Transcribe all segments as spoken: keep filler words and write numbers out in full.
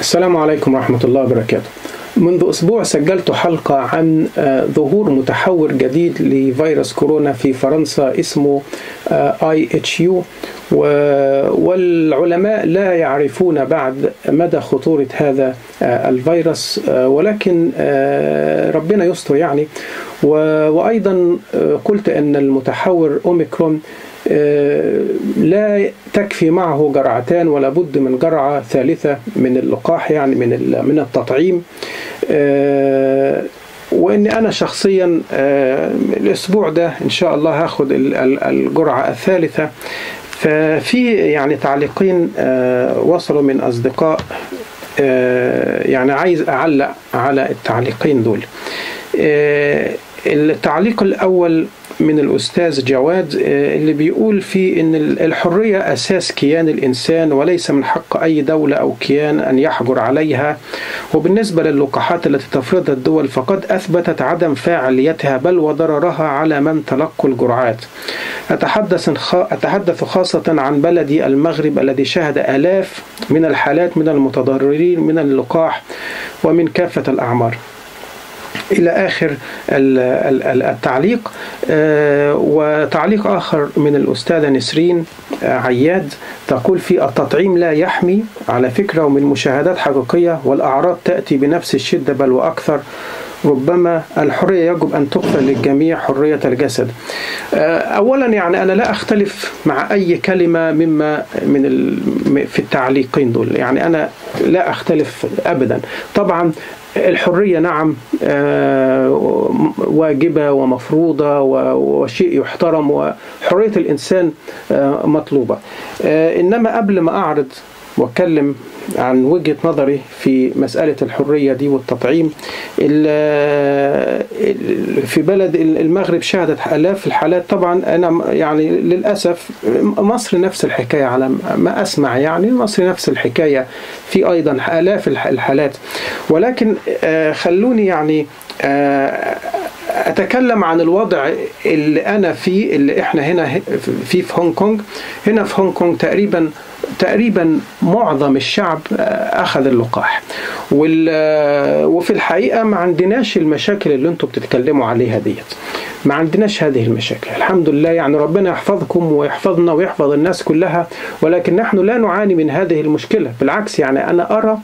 السلام عليكم ورحمة الله وبركاته. منذ أسبوع سجلت حلقة عن ظهور متحور جديد لفيروس كورونا في فرنسا اسمه آي إتش يو، والعلماء لا يعرفون بعد مدى خطورة هذا الفيروس، ولكن ربنا يستر يعني. وأيضا قلت أن المتحور أوميكرون لا تكفي معه جرعتان ولا بد من جرعة ثالثة من اللقاح، يعني من من التطعيم، وإن أنا شخصيا الأسبوع ده إن شاء الله هاخد الجرعة الثالثة. ففي يعني تعليقين وصلوا من أصدقاء، يعني عايز أعلق على التعليقين دول. التعليق الأول من الأستاذ جواد اللي بيقول فيه إن الحرية أساس كيان الإنسان، وليس من حق أي دولة أو كيان أن يحجر عليها. وبالنسبة للقاحات التي تفرضها الدول فقد أثبتت عدم فاعليتها بل وضررها على من تلقوا الجرعات. أتحدث أتحدث خاصة عن بلدي المغرب الذي شهد آلاف من الحالات من المتضررين من اللقاح ومن كافة الأعمار، إلى آخر التعليق. وتعليق آخر من الأستاذة نسرين عياد تقول في التطعيم لا يحمي على فكرة، ومن مشاهدات حقيقية والأعراض تأتي بنفس الشدة بل وأكثر. ربما الحرية يجب أن تغفر للجميع، حرية الجسد. أولا يعني أنا لا أختلف مع أي كلمة مما من في التعليقين دول، يعني أنا لا أختلف أبدا. طبعا الحرية نعم واجبة ومفروضة وشيء يحترم، وحرية الإنسان مطلوبة. إنما قبل ما أعرض وأتكلم عن وجهة نظري في مسألة الحرية دي والتطعيم، في بلد المغرب شهدت آلاف الحالات. طبعا أنا يعني للأسف مصر نفس الحكاية على ما أسمع، يعني مصر نفس الحكاية، في أيضا آلاف الحالات. ولكن خلوني يعني أتكلم عن الوضع اللي أنا فيه، اللي إحنا هنا فيه في هونغ كونغ. هنا في هونغ كونغ تقريبا تقريبا معظم الشعب أخذ اللقاح، وفي الحقيقة ما عندناش المشاكل اللي انتوا بتتكلموا عليها ديت، ما عندناش هذه المشاكل الحمد لله. يعني ربنا يحفظكم ويحفظنا ويحفظ الناس كلها، ولكن نحن لا نعاني من هذه المشكلة. بالعكس يعني أنا أرى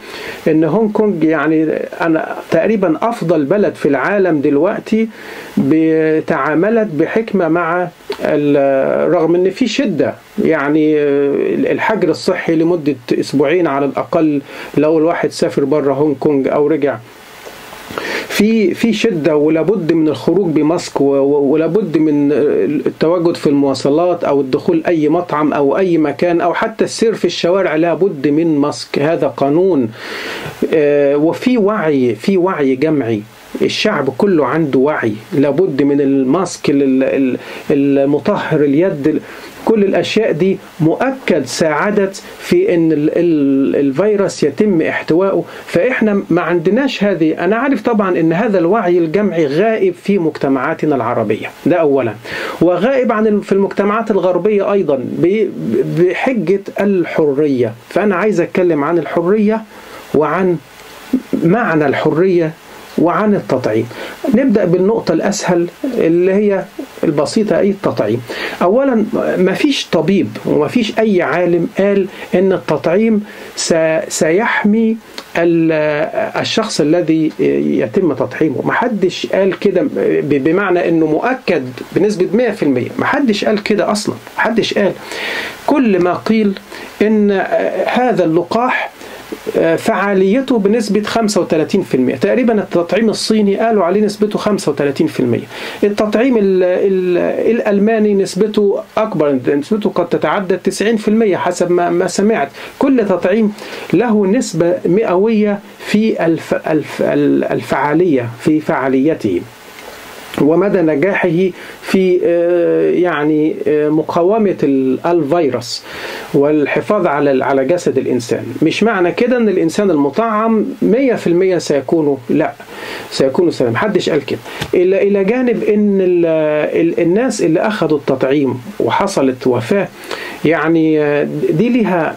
أن هونغ كونغ يعني أنا تقريبا أفضل بلد في العالم دلوقتي تعاملت بحكمة مع، رغم أن في شدة، يعني الحجر الصحي لمدة أسبوعين على الأقل لو الواحد سافر بره هونغ كونغ أو رجع، في في شده، ولابد من الخروج بماسك، ولابد من التواجد في المواصلات او الدخول اي مطعم او اي مكان، او حتى السير في الشوارع لابد من ماسك. هذا قانون. وفي وعي، في وعي جمعي، الشعب كله عنده وعي، لابد من الماسك، المطهر اليد، كل الأشياء دي مؤكد ساعدت في أن الفيروس يتم احتوائه. فإحنا ما عندناش هذه. أنا عارف طبعا أن هذا الوعي الجمعي غائب في مجتمعاتنا العربية، ده أولا، وغائب عن في المجتمعات الغربية أيضا بحجة الحرية. فأنا عايز أتكلم عن الحرية وعن معنى الحرية وعن التطعيم. نبدأ بالنقطة الأسهل اللي هي البسيطة، أي التطعيم. أولا مفيش طبيب ومفيش أي عالم قال إن التطعيم سيحمي الشخص الذي يتم تطعيمه، محدش قال كده، بمعنى إنه مؤكد بنسبة مئة في المئة، محدش قال كده أصلا، محدش قال. كل ما قيل إن هذا اللقاح فعاليته بنسبة خمسة وثلاثين في المئة تقريبا. التطعيم الصيني قالوا عليه نسبته خمسة وثلاثين في المئة، التطعيم ال ال الألماني نسبته أكبر، نسبته قد تتعدى تسعين في المئة حسب ما, ما سمعت. كل تطعيم له نسبة مئوية في الف الف الفعالية، في فعاليته ومدى نجاحه في يعني مقاومة الفيروس والحفاظ على على جسد الإنسان. مش معنى كده إن الإنسان المطعم مئة في المئة سيكون، لا، سيكون سليم، محدش قال كده. إلا إلى جانب إن الناس اللي أخذوا التطعيم وحصلت وفاة، يعني دي لها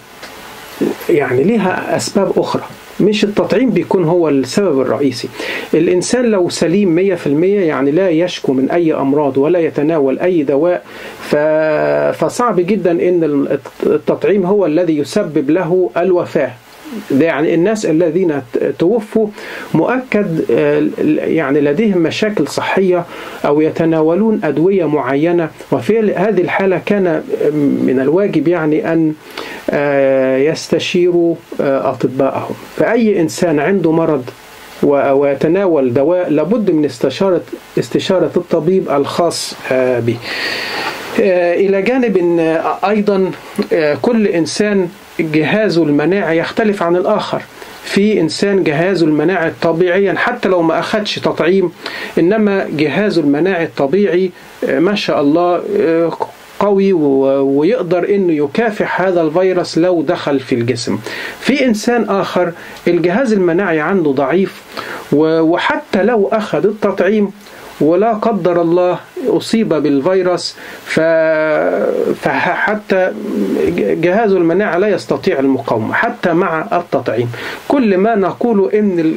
يعني لها أسباب أخرى، مش التطعيم بيكون هو السبب الرئيسي. الإنسان لو سليم مية بالمية يعني لا يشكو من أي أمراض ولا يتناول أي دواء، فصعب جدا إن التطعيم هو الذي يسبب له الوفاة. ده يعني الناس الذين توفوا مؤكد يعني لديهم مشاكل صحية أو يتناولون أدوية معينة، وفي هذه الحالة كان من الواجب يعني أن يستشيروا أطباءهم. فأي إنسان عنده مرض ويتناول دواء لابد من استشارة استشارة الطبيب الخاص به. إلى جانب أيضا كل إنسان جهازه المناعي يختلف عن الآخر. في إنسان جهازه المناعي طبيعيا حتى لو ما أخدش تطعيم، إنما جهازه المناعي الطبيعي ما شاء الله قوي ويقدر إنه يكافح هذا الفيروس لو دخل في الجسم. في إنسان آخر الجهاز المناعي عنده ضعيف، وحتى لو أخذ التطعيم ولا قدر الله أصيب بالفيروس فحتى جهاز المناعة لا يستطيع المقاومة حتى مع التطعيم. كل ما نقوله إن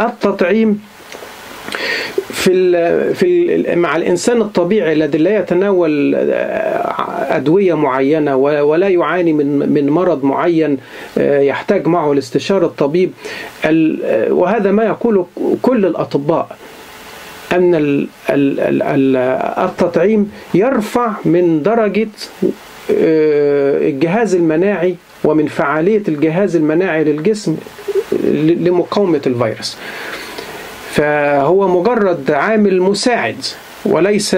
التطعيم في في مع الإنسان الطبيعي الذي لا يتناول أدوية معينة ولا يعاني من من مرض معين يحتاج معه لاستشارة الطبيب، وهذا ما يقوله كل الأطباء، أن التطعيم يرفع من درجة الجهاز المناعي ومن فعالية الجهاز المناعي للجسم لمقاومة الفيروس، فهو مجرد عامل مساعد وليس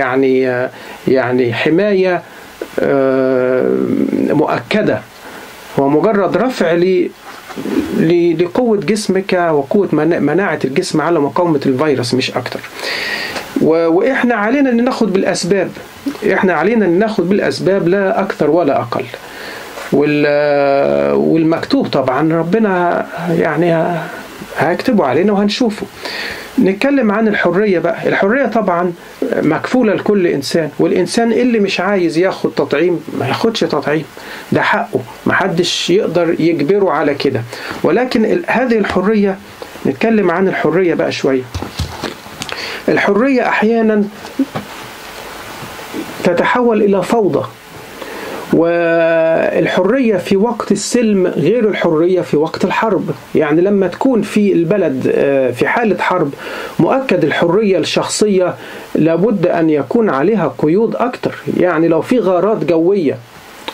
يعني يعني حماية مؤكدة، هو مجرد رفع ل لقوة جسمك وقوة مناعة الجسم على مقاومة الفيروس مش أكتر. وإحنا علينا أن ناخد بالأسباب، إحنا علينا أن ناخد بالأسباب لا أكتر ولا أقل. والمكتوب طبعا ربنا يعني هيكتبه علينا وهنشوفه. نتكلم عن الحرية بقى. الحرية طبعا مكفولة لكل إنسان، والإنسان اللي مش عايز ياخد تطعيم ما ياخدش تطعيم، ده حقه، محدش يقدر يجبره على كده. ولكن هذه الحرية نتكلم عن الحرية بقى شوية. الحرية أحيانا تتحول إلى فوضى، والحرية في وقت السلم غير الحرية في وقت الحرب. يعني لما تكون في البلد في حالة حرب مؤكد الحرية الشخصية لابد أن يكون عليها قيود أكتر. يعني لو في غارات جوية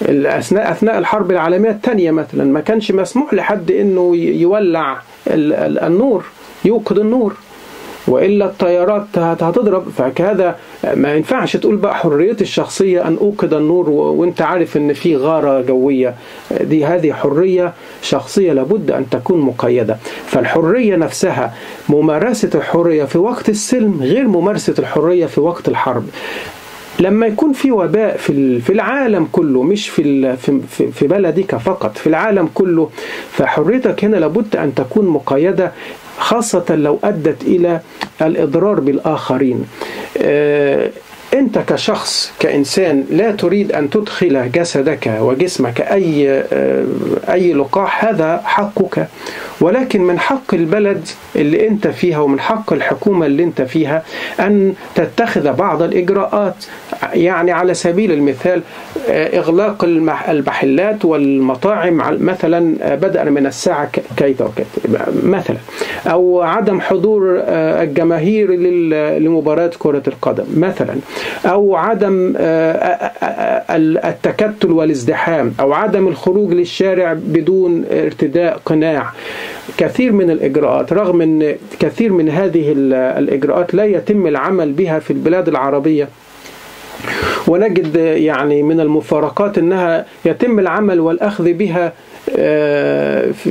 أثناء أثناء الحرب العالمية الثانية مثلا، ما كانش مسموح لحد أنه يولع النور، يوقد النور، وإلا الطيارات هتضرب. فكذا ما ينفعش تقول بقى حريتي الشخصية أن أوقد النور وأنت عارف أن في غارة جوية. دي هذه حرية شخصية لابد أن تكون مقيدة. فالحرية نفسها، ممارسة الحرية في وقت السلم غير ممارسة الحرية في وقت الحرب. لما يكون في وباء في العالم كله، مش في في بلدك فقط، في العالم كله، فحريتك هنا لابد أن تكون مقيدة، خاصة لو أدت إلى الإضرار بالآخرين. أنت كشخص كإنسان لا تريد أن تدخل جسدك وجسمك أي أي لقاح، هذا حقك. ولكن من حق البلد اللي أنت فيها ومن حق الحكومة اللي أنت فيها أن تتخذ بعض الإجراءات. يعني على سبيل المثال إغلاق المحلات والمطاعم مثلا بدءا من الساعة كذا وكذا مثلا، أو عدم حضور الجماهير لمباراة كرة القدم مثلا، أو عدم التكتل والازدحام، أو عدم الخروج للشارع بدون ارتداء قناع. كثير من الإجراءات، رغم أن كثير من هذه الإجراءات لا يتم العمل بها في البلاد العربية، ونجد يعني من المفارقات أنها يتم العمل والأخذ بها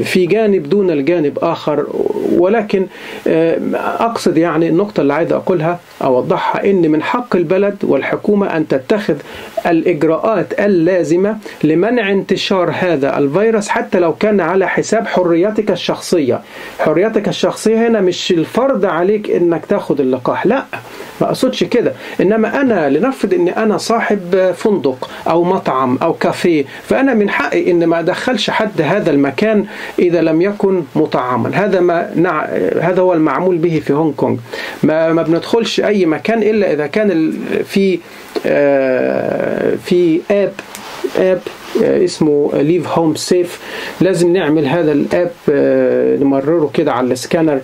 في جانب دون الجانب آخر. ولكن أقصد يعني النقطة اللي عايز أقولها أوضحها، إن من حق البلد والحكومة أن تتخذ الإجراءات اللازمة لمنع انتشار هذا الفيروس، حتى لو كان على حساب حريتك الشخصية. حريتك الشخصية هنا مش الفرض عليك إنك تاخد اللقاح، لا، ما أقصدش كده. إنما أنا لنفرض إن أنا صاحب فندق أو مطعم أو كافيه، فأنا من حقي إن ما أدخلش حد هذا المكان إذا لم يكن مطعما. هذا ما نع... هذا هو المعمول به في هونغ كونغ. ما ما بندخلش أي مكان إلا إذا كان في آه... في آب آب اسمه leave home safe. لازم نعمل هذا الاب نمرره كده على السكانر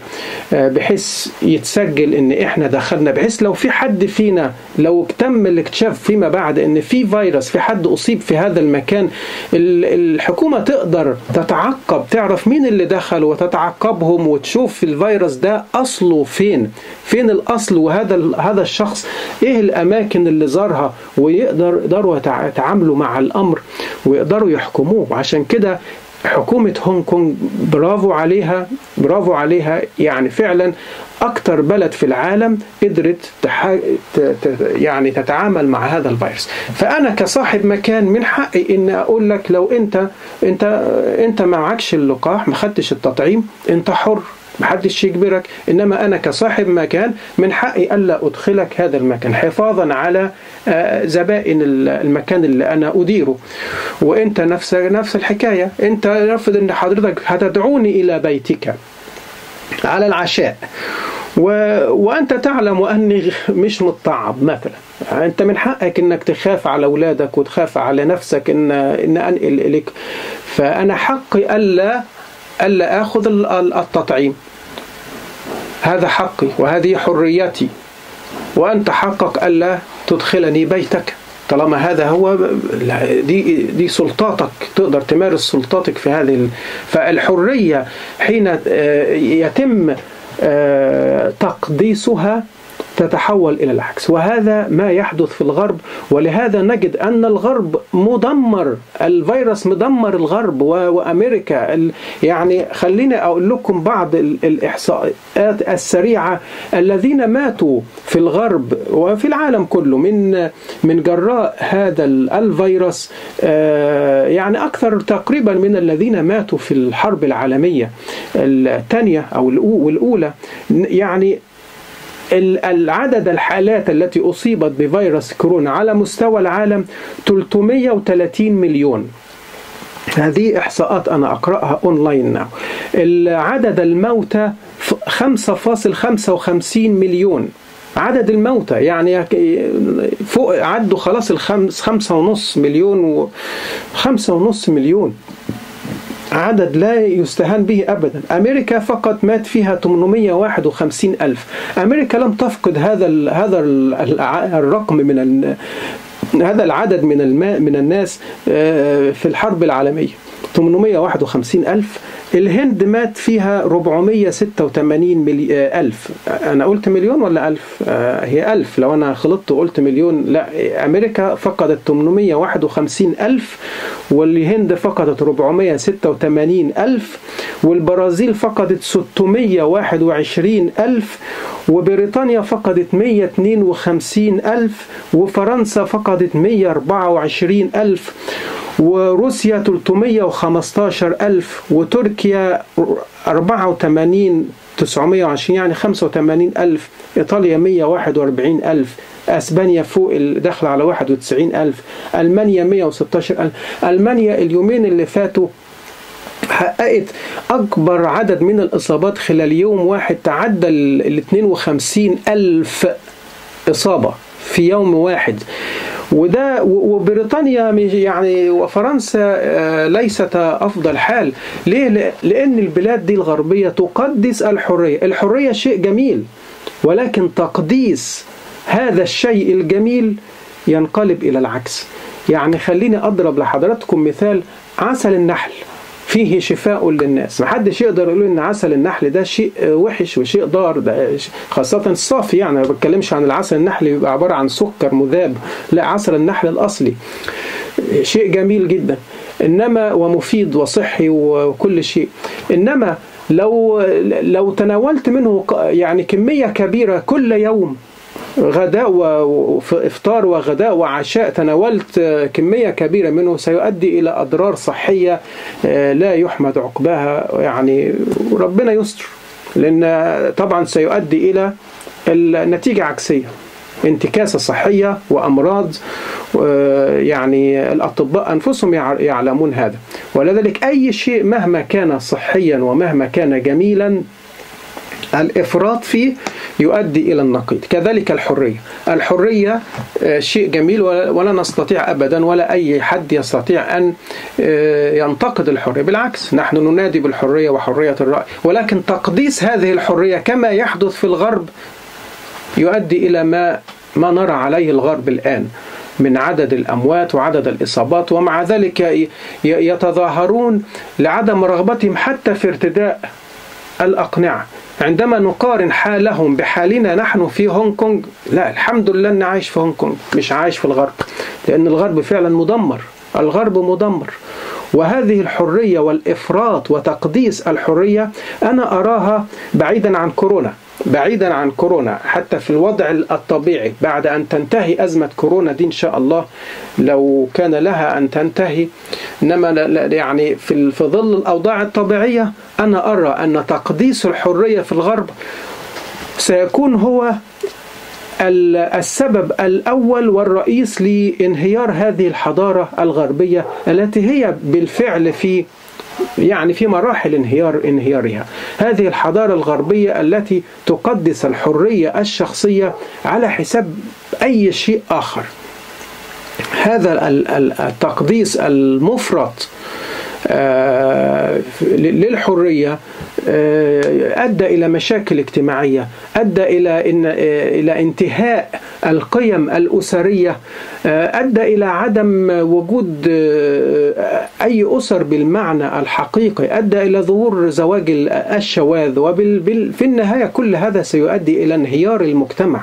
بحيث يتسجل ان احنا دخلنا، بحيث لو في حد فينا لو تم الاكتشاف فيما بعد ان في فيروس، في حد اصيب في هذا المكان، الحكومة تقدر تتعقب، تعرف مين اللي دخل وتتعقبهم وتشوف الفيروس ده اصله فين، فين الاصل، وهذا هذا الشخص ايه الاماكن اللي زارها، ويقدر يقدروا يتعاملوا مع الامر ويقدروا يحكموه. وعشان كده حكومة هونغ كونغ برافو عليها، برافو عليها يعني فعلا أكتر بلد في العالم قدرت تح... تت... يعني تتعامل مع هذا الفيروس. فأنا كصاحب مكان من حقي إن أقول لك لو أنت أنت أنت ما معكش اللقاح، ما خدتش التطعيم، أنت حر، محدش يجبرك، إنما أنا كصاحب مكان من حقي ألا أدخلك هذا المكان حفاظا على زبائن المكان اللي أنا أديره. وأنت نفس نفس الحكاية، أنت رفض إن حضرتك هتدعوني إلى بيتك على العشاء و... وأنت تعلم أني مش متطعم مثلا، أنت من حقك إنك تخاف على أولادك وتخاف على نفسك إن إن أنقل إليك، فأنا حقي ألا ألا آخذ التطعيم، هذا حقي وهذه حريتي، وأنت حقك ألا تدخلني بيتك طالما هذا هو دي دي سلطاتك، تقدر تمارس سلطاتك في هذه. فالحرية حين يتم تقديسها تتحول إلى العكس، وهذا ما يحدث في الغرب. ولهذا نجد أن الغرب مدمر، الفيروس مدمر الغرب وأمريكا. يعني خليني أقول لكم بعض الإحصاءات السريعة، الذين ماتوا في الغرب وفي العالم كله من من جراء هذا الفيروس، يعني أكثر تقريبا من الذين ماتوا في الحرب العالمية الثانية أو الأولى. يعني العدد الحالات التي أصيبت بفيروس كورونا على مستوى العالم ثلاثمائة وثلاثين مليون، هذه إحصاءات أنا أقرأها أونلاين ناو. العدد الموتى خمسة فاصلة خمسة وخمسين مليون، عدد الموتى يعني فوق، عدوا خلاص الخمس خمسة ونص مليون و خمسة ونص مليون، عدد لا يستهان به أبدا. أمريكا فقط مات فيها ثمانمائة وواحد وخمسين ألف. أمريكا لم تفقد هذا ال هذا ال الرقم من ال هذا العدد من الم من الناس في الحرب العالمية، ثمانمائة وواحد وخمسين ألف. الهند مات فيها أربعمائة وستة وثمانين ألف. أنا قلت مليون ولا ألف؟ آه هي ألف، لو أنا خلطت وقلت مليون لا. أمريكا فقدت ثمانمائة وواحد وخمسين ألف، والهند فقدت أربعمائة وستة وثمانين ألف، والبرازيل فقدت ستمائة وواحد وعشرين ألف، وبريطانيا فقدت مائة واثنين وخمسين ألف، وفرنسا فقدت مائة وأربعة وعشرين ألف، وروسيا ثلاثمائة وخمسة عشر ألف، وتركيا أربعة وثمانين ألف وتسعمائة وعشرين، يعني خمسة وثمانين ألف، إيطاليا مائة وواحد وأربعين ألف، أسبانيا فوق داخلة على واحد وتسعين ألف، ألمانيا مائة وستة عشر ألف. ألمانيا اليومين اللي فاتوا حققت أكبر عدد من الإصابات خلال يوم واحد، تعدى ال اثنين وخمسين ألف إصابة في يوم واحد. وده وبريطانيا يعني وفرنسا ليست أفضل حال. ليه؟ لأن البلاد دي الغربية تقدس الحرية. الحرية شيء جميل، ولكن تقديس هذا الشيء الجميل ينقلب إلى العكس. يعني خليني أضرب لحضراتكم مثال، عسل النحل فيه شفاء للناس، محدش يقدر يقول ان عسل النحل ده شيء وحش وشيء ضار، ده خاصة الصافي. يعني ما بتكلمش عن العسل النحل يبقى عبارة عن سكر مذاب، لا، عسل النحل الأصلي شيء جميل جدا، انما ومفيد وصحي وكل شيء. انما لو لو تناولت منه يعني كمية كبيرة كل يوم، غداء وإفطار وغداء وعشاء، تناولت كمية كبيرة منه سيؤدي إلى أضرار صحية لا يحمد عقباها، يعني ربنا يستر، لأن طبعا سيؤدي إلى النتيجة عكسية، انتكاسة صحية وأمراض يعني الأطباء أنفسهم يعلمون هذا. ولذلك أي شيء مهما كان صحيا ومهما كان جميلا الإفراط فيه يؤدي إلى النقيض. كذلك الحرية، الحرية شيء جميل ولا نستطيع أبدا ولا أي حد يستطيع أن ينتقد الحرية، بالعكس نحن ننادي بالحرية وحرية الرأي، ولكن تقديس هذه الحرية كما يحدث في الغرب يؤدي إلى ما ما نرى عليه الغرب الآن من عدد الأموات وعدد الإصابات، ومع ذلك يتظاهرون لعدم رغبتهم حتى في ارتداء الأقنعة. عندما نقارن حالهم بحالنا نحن في هونغ كونغ، لا الحمد لله أن عايش في هونغ كونغ مش عايش في الغرب، لأن الغرب فعلا مدمر، الغرب مدمر. وهذه الحرية والإفراط وتقديس الحرية أنا أراها بعيدا عن كورونا، بعيدا عن كورونا حتى في الوضع الطبيعي بعد أن تنتهي أزمة كورونا دي إن شاء الله، لو كان لها أن تنتهي، إنما يعني في في ظل الأوضاع الطبيعية أنا أرى أن تقديس الحرية في الغرب سيكون هو السبب الأول والرئيس لانهيار هذه الحضارة الغربية التي هي بالفعل في يعني في مراحل انهيار انهيارها. هذه الحضارة الغربية التي تقدس الحرية الشخصية على حساب أي شيء آخر. هذا التقديس المفرط للحرية أدى إلى مشاكل اجتماعية، أدى إلى إن إلى انتهاء القيم الأسرية، أدى إلى عدم وجود أي أسر بالمعنى الحقيقي، أدى إلى ظهور زواج الشواذ، وفي النهاية كل هذا سيؤدي إلى انهيار المجتمع.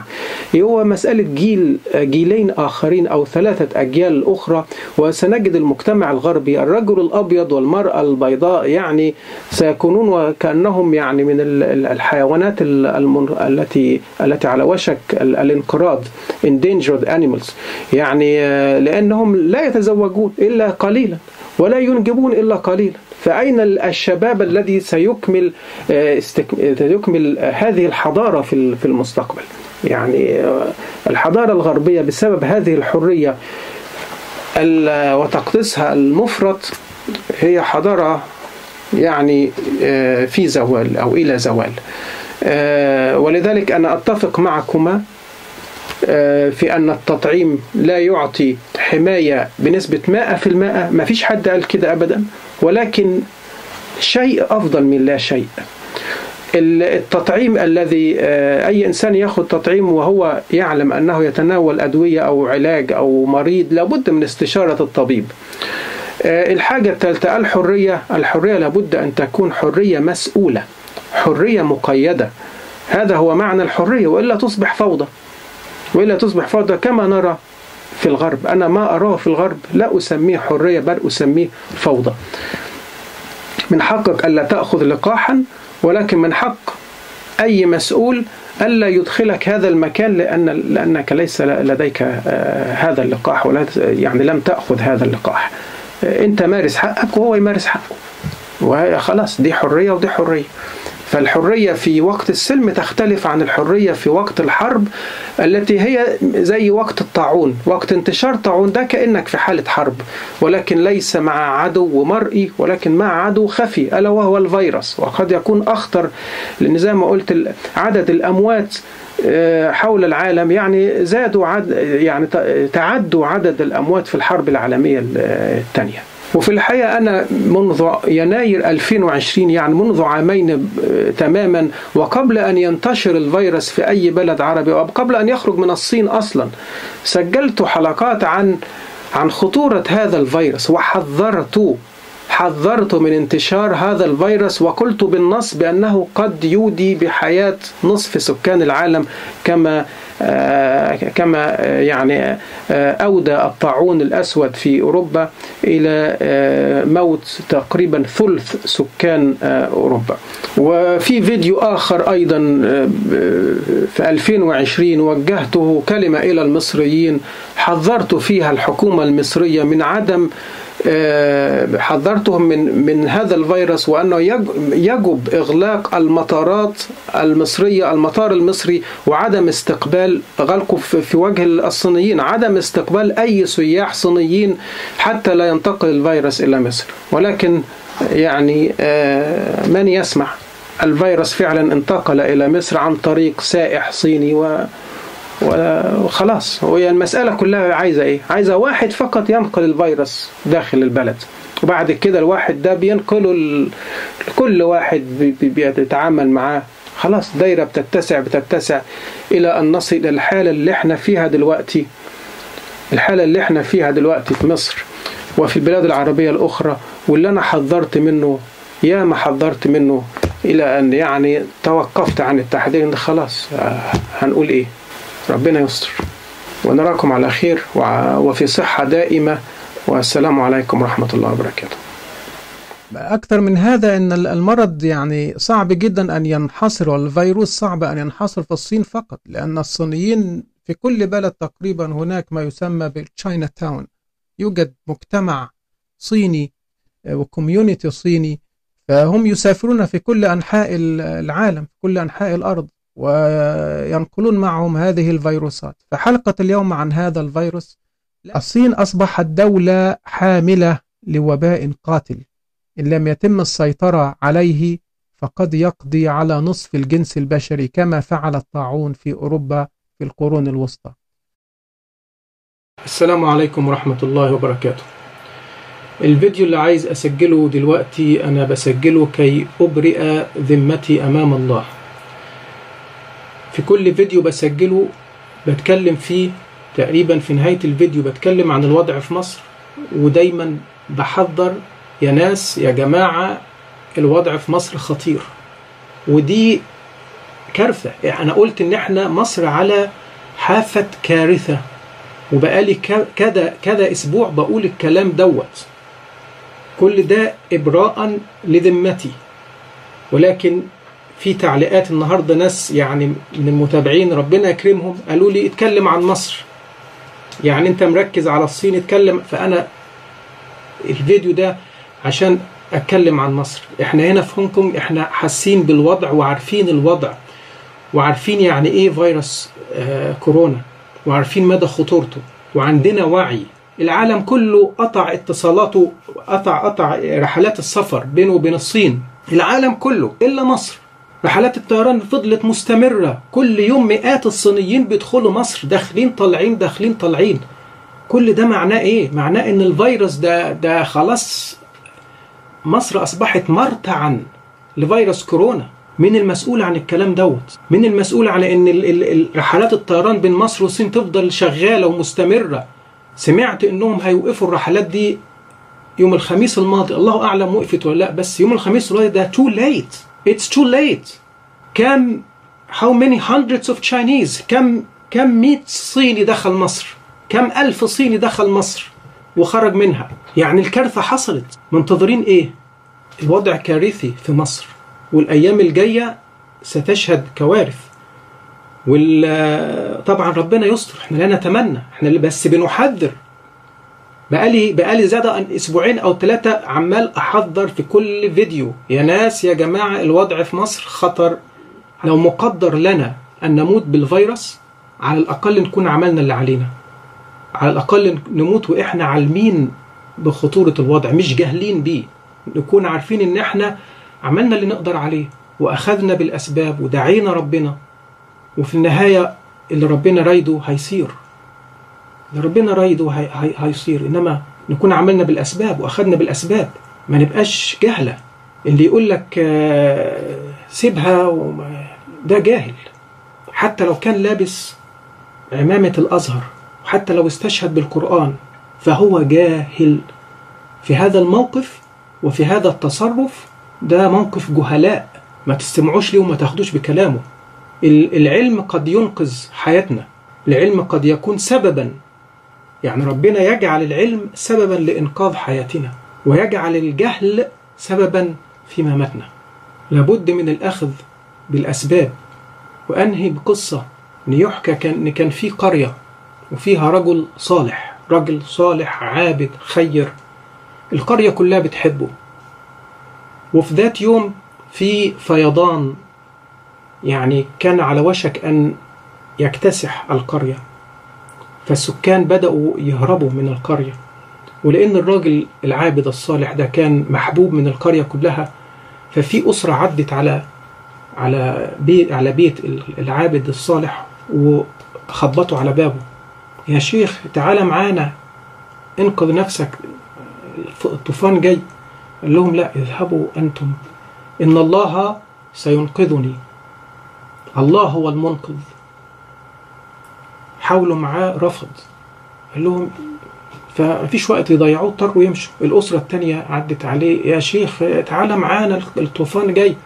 هو مسألة جيل جيلين آخرين أو ثلاثة أجيال أخرى، وسنجد المجتمع الغربي الرجل الأبيض والمرأة البيضاء يعني سيكونون وكأنهم يعني من الحيوانات التي التي على وشك الانقراض endangered animals، يعني لأنهم لا يتزوجون إلا قليلا ولا ينجبون إلا قليلا. فأين الشباب الذي سيكمل سيكمل هذه الحضارة في المستقبل؟ يعني الحضارة الغربية بسبب هذه الحرية وتقديسها المفرط هي حضارة يعني في زوال أو إلى زوال. ولذلك أنا أتفق معكما في أن التطعيم لا يعطي حماية بنسبة مائة في المائة، ما فيش حد قال كده أبدا، ولكن شيء أفضل من لا شيء. التطعيم الذي أي إنسان يأخذ تطعيم وهو يعلم أنه يتناول أدوية أو علاج أو مريض لابد من استشارة الطبيب. الحاجة الثالثة الحرية، الحرية لابد أن تكون حرية مسؤولة، حرية مقيدة، هذا هو معنى الحرية، وإلا تصبح فوضى، وإلا تصبح فوضى كما نرى في الغرب. أنا ما أراه في الغرب لا أسميه حرية بل أسميه فوضى. من حقك ألا تأخذ لقاحا، ولكن من حق أي مسؤول ألا يدخلك هذا المكان لأن لأنك ليس لديك هذا اللقاح، ولا يعني لم تأخذ هذا اللقاح. أنت مارس حقك وهو يمارس حقه، وخلاص دي حرية ودي حرية. فالحرية في وقت السلم تختلف عن الحرية في وقت الحرب التي هي زي وقت الطاعون، وقت انتشار طاعون ده كأنك في حالة حرب، ولكن ليس مع عدو مرئي ولكن مع عدو خفي ألا وهو الفيروس، وقد يكون أخطر، لأن زي ما قلت عدد الأموات حول العالم يعني زادوا عد يعني تعدوا عدد الأموات في الحرب العالمية الثانية. وفي الحقيقة أنا منذ يناير ألفين وعشرين يعني منذ عامين تماما، وقبل أن ينتشر الفيروس في أي بلد عربي وقبل أن يخرج من الصين أصلا، سجلت حلقات عن عن خطورة هذا الفيروس، وحذرت حذرت من انتشار هذا الفيروس، وقلت بالنص بأنه قد يودي بحياة نصف سكان العالم كما كما يعني أودى الطاعون الأسود في أوروبا إلى موت تقريبا ثلث سكان أوروبا. وفي فيديو آخر أيضا في ألفين وعشرين وجهته كلمة إلى المصريين، حذرت فيها الحكومة المصرية من عدم حذرتهم من من هذا الفيروس، وأنه يجب إغلاق المطارات المصرية، المطار المصري، وعدم استقبال غلقه في وجه الصينيين، عدم استقبال أي سياح صينيين حتى لا ينتقل الفيروس إلى مصر. ولكن يعني من يسمع، الفيروس فعلا انتقل إلى مصر عن طريق سائح صيني، و وخلاص. هي المسألة كلها عايزة ايه؟ عايزة واحد فقط ينقل الفيروس داخل البلد، وبعد كده الواحد ده بينقله ال... كل واحد بيتعامل معاه، خلاص دايرة بتتسع بتتسع إلى أن نصل إلى الحالة اللي احنا فيها دلوقتي، الحالة اللي احنا فيها دلوقتي في مصر وفي البلاد العربية الأخرى، واللي أنا حذرت منه يا ما حذرت منه، إلى أن يعني توقفت عن التحذير إن خلاص هنقول ايه؟ ربنا يستر، ونراكم على خير وفي صحة دائمة، والسلام عليكم ورحمة الله وبركاته. أكثر من هذا، أن المرض يعني صعب جدا أن ينحصر، والفيروس صعب أن ينحصر في الصين فقط، لأن الصينيين في كل بلد تقريبا هناك ما يسمى بالتشاينا تاون، يوجد مجتمع صيني وكوميونيتي صيني، فهم يسافرون في كل أنحاء العالم، في كل أنحاء الأرض، وينقلون معهم هذه الفيروسات. فحلقة اليوم عن هذا الفيروس. الصين أصبحت دولة حاملة لوباء قاتل، إن لم يتم السيطرة عليه فقد يقضي على نصف الجنس البشري، كما فعل الطاعون في أوروبا في القرون الوسطى. السلام عليكم ورحمة الله وبركاته. الفيديو اللي عايز أسجله دلوقتي أنا بسجله كي أبرئ ذمتي أمام الله. في كل فيديو بسجله بتكلم فيه تقريبا، في نهاية الفيديو بتكلم عن الوضع في مصر، ودايما بحذر يا ناس يا جماعة الوضع في مصر خطير، ودي كارثة. يعني أنا قلت إن إحنا مصر على حافة كارثة، وبقالي كذا كذا أسبوع بقول الكلام دوت، كل ده إبراء لذمتي. ولكن في تعليقات النهارده ناس يعني من المتابعين ربنا يكرمهم قالوا لي اتكلم عن مصر، يعني انت مركز على الصين اتكلم. فانا الفيديو ده عشان اتكلم عن مصر. احنا هنا في هونج كونج احنا حاسين بالوضع، وعارفين الوضع، وعارفين يعني ايه فيروس آه كورونا، وعارفين مدى خطورته، وعندنا وعي. العالم كله قطع اتصالاته، قطع قطع رحلات السفر بينه وبين الصين، العالم كله الا مصر. رحلات الطيران فضلت مستمرة، كل يوم مئات الصينيين بيدخلوا مصر، داخلين طالعين داخلين طالعين. كل ده معناه ايه؟ معناه ان الفيروس ده ده خلاص مصر اصبحت مرتعا لفيروس كورونا. مين المسؤول عن الكلام دوت؟ مين المسؤول عن ان رحلات الطيران بين مصر والصين تفضل شغالة ومستمرة؟ سمعت انهم هيوقفوا الرحلات دي يوم الخميس الماضي، الله اعلم وقفت ولا لا، بس يوم الخميس الماضي ده too late. It's too late. كم how many hundreds of Chinese كم كم مئة صيني دخل مصر، كم ألف صيني دخل مصر وخرج منها. يعني الكارثة حصلت، منتظرين إيه؟ الوضع كارثي في مصر، والأيام الجاية ستشهد كوارث. وطبعا ربنا يستر، احنا لا نتمنى، احنا اللي بس بنحذر. بقالي بقالي زيادة عن أسبوعين أو ثلاثة عمال أحذر في كل فيديو يا ناس يا جماعة الوضع في مصر خطر، لو مقدر لنا أن نموت بالفيروس على الأقل نكون عملنا اللي علينا، على الأقل نموت وإحنا عالمين بخطورة الوضع، مش جاهلين بيه، نكون عارفين إن إحنا عملنا اللي نقدر عليه، وأخذنا بالأسباب، ودعينا ربنا، وفي النهاية اللي ربنا رايده هيصير، ربنا رايده هيصير، انما نكون عملنا بالاسباب واخدنا بالاسباب، ما نبقاش جهله. اللي يقول لك سيبها ده جاهل، حتى لو كان لابس عمامه الازهر، وحتى لو استشهد بالقران، فهو جاهل في هذا الموقف وفي هذا التصرف، ده موقف جهلاء، ما تستمعوش ليه وما تاخدوش بكلامه. العلم قد ينقذ حياتنا، العلم قد يكون سببا، يعني ربنا يجعل العلم سببا لإنقاذ حياتنا، ويجعل الجهل سببا في مماتنا. لابد من الأخذ بالأسباب. وأنهي بقصة أن يحكى أن كان في قرية وفيها رجل صالح، رجل صالح عابد خير، القرية كلها بتحبه. وفي ذات يوم في فيضان يعني كان على وشك أن يكتسح القرية، فالسكان بدأوا يهربوا من القرية، ولأن الراجل العابد الصالح ده كان محبوب من القرية كلها، ففي أسرة عدت على على بيت على بيت العابد الصالح وخبطوا على بابه: يا شيخ تعال معانا انقذ نفسك، الطوفان جاي. قال لهم: لا، اذهبوا أنتم، إن الله سينقذني، الله هو المنقذ. حاولوا معاه، رفض. قال لهم: فمفيش وقت يضيعوه، اضطروا يمشوا. الأسرة التانية عدت عليه: يا شيخ تعالى معانا الطوفان جاي.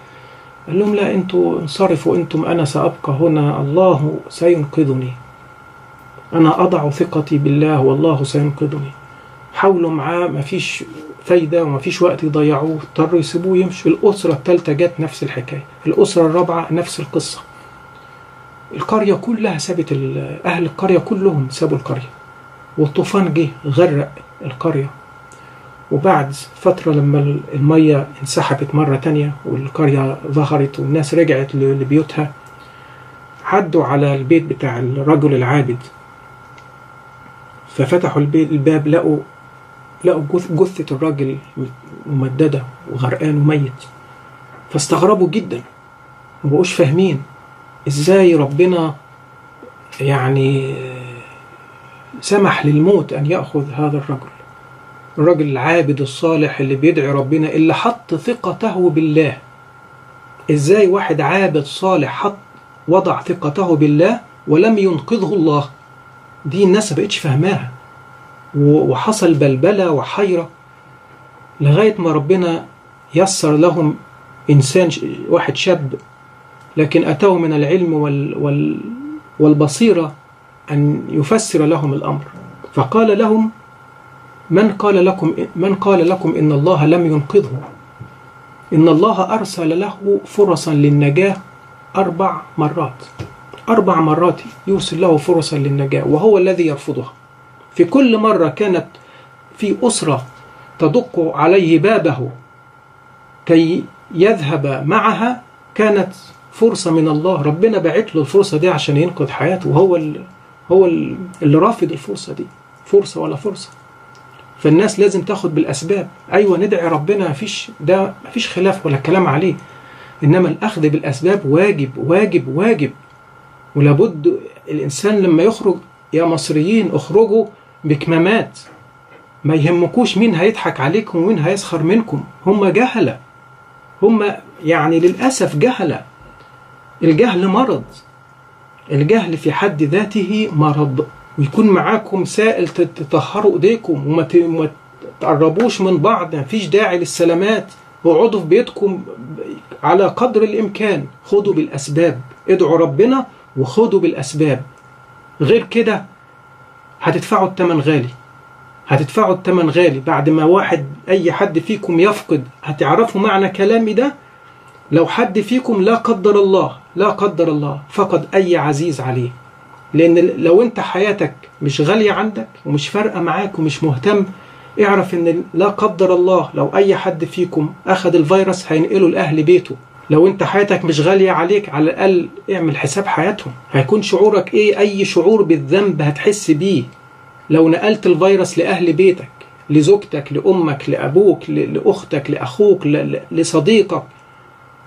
قال لهم: لا، انتوا انصرفوا انتم، أنا سأبقى هنا، الله سينقذني، أنا أضع ثقتي بالله والله سينقذني. حاولوا معاه، مفيش فايدة ومفيش وقت يضيعوه، اضطروا يسيبوه يمشي. الأسرة الثالثة جت نفس الحكاية، الأسرة الرابعة نفس القصة. القرية كلها سابت، أهل القرية كلهم سابوا القرية، والطوفان جه غرق القرية. وبعد فترة لما المية انسحبت مرة تانية والقرية ظهرت والناس رجعت لبيوتها، عدوا على البيت بتاع الرجل العابد، ففتحوا الباب لقوا لقوا جثة الراجل ممددة وغرقان وميت، فاستغربوا جدا، مبقوش فاهمين ازاي ربنا يعني سمح للموت أن يأخذ هذا الرجل، الرجل العابد الصالح اللي بيدعي ربنا، اللي حط ثقته بالله. ازاي واحد عابد صالح حط وضع ثقته بالله ولم ينقذه الله؟ دي الناس مبقتش فاهماها، وحصل بلبلة وحيرة، لغاية ما ربنا يسر لهم إنسان واحد شاب، لكن أتوا من العلم والبصيرة أن يفسر لهم الأمر. فقال لهم: من قال لكم من قال لكم إن الله لم ينقذه؟ إن الله أرسل له فرصا للنجاة أربع مرات، أربع مرات يرسل له فرصا للنجاة وهو الذي يرفضها. في كل مرة كانت في أسرة تدق عليه بابه كي يذهب معها، كانت فرصة من الله، ربنا باعت له الفرصة دي عشان ينقذ حياته، وهو هو اللي رافض الفرصة دي، فرصة ولا فرصة. فالناس لازم تاخد بالأسباب، أيوة ندعي ربنا، مفيش ده مفيش خلاف ولا كلام عليه، إنما الأخذ بالأسباب واجب واجب واجب. ولابد الإنسان لما يخرج: يا مصريين اخرجوا بكمامات، ما يهمكوش مين هيضحك عليكم ومين هيسخر منكم، هم جهلة، هم يعني للأسف جهلة. الجهل مرض، الجهل في حد ذاته مرض. ويكون معاكم سائل تطهروا ايديكم وما تقربوش من بعض، مفيش داعي للسلامات، اقعدوا في بيتكم على قدر الإمكان. خدوا بالأسباب، ادعوا ربنا وخدوا بالأسباب، غير كده هتدفعوا الثمن غالي، هتدفعوا الثمن غالي. بعد ما واحد أي حد فيكم يفقد، هتعرفوا معنى كلامي ده، لو حد فيكم لا قدر الله لا قدر الله فقد أي عزيز عليه، لأن لو أنت حياتك مش غالية عندك ومش فارقة معاك ومش مهتم، اعرف أن لا قدر الله لو أي حد فيكم أخذ الفيروس هينقله لأهل بيته. لو انت حياتك مش غالية عليك، على الأقل اعمل حساب حياتهم، هيكون شعورك ايه؟ اي شعور بالذنب هتحس بيه لو نقلت الفيروس لأهل بيتك، لزوجتك، لأمك، لأبوك، لأختك، لأخوك، لصديقك،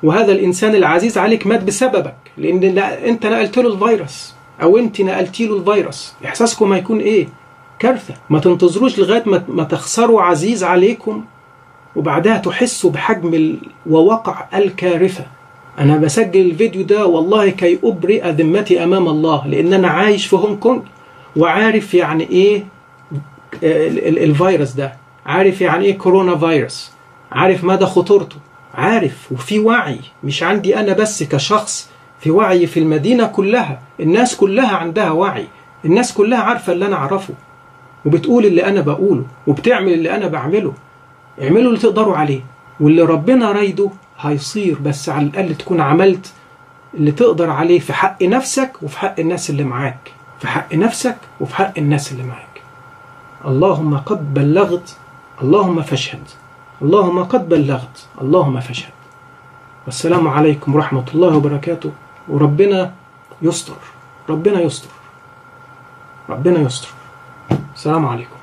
وهذا الإنسان العزيز عليك مات بسببك، لأن انت نقلت له الفيروس أو انت نقلت له الفيروس. إحساسكم هيكون ايه؟ كارثة. ما تنتظروش لغاية ما تخسروا عزيز عليكم وبعدها تحسوا بحجم ووقع الكارثة. أنا بسجل الفيديو ده والله كي أبرئ ذمتي أمام الله، لأن أنا عايش في هونج كونج وعارف يعني إيه الفيروس ده، عارف يعني إيه كورونا فيروس، عارف مدى خطورته، عارف، وفي وعي، مش عندي أنا بس كشخص، في وعي في المدينة كلها، الناس كلها عندها وعي، الناس كلها عارفة اللي أنا أعرفه وبتقول اللي أنا بقوله وبتعمل اللي أنا بعمله. اعملوا اللي تقدروا عليه، واللي ربنا رايده هيصير، بس على الأقل تكون عملت اللي تقدر عليه في حق نفسك وفي حق الناس اللي معاك، في حق نفسك وفي حق الناس اللي معاك. اللهم قد بلغت اللهم فاشهد، اللهم قد بلغت، اللهم فاشهد. والسلام عليكم ورحمة الله وبركاته، وربنا يستر، ربنا يستر، ربنا يستر. السلام عليكم.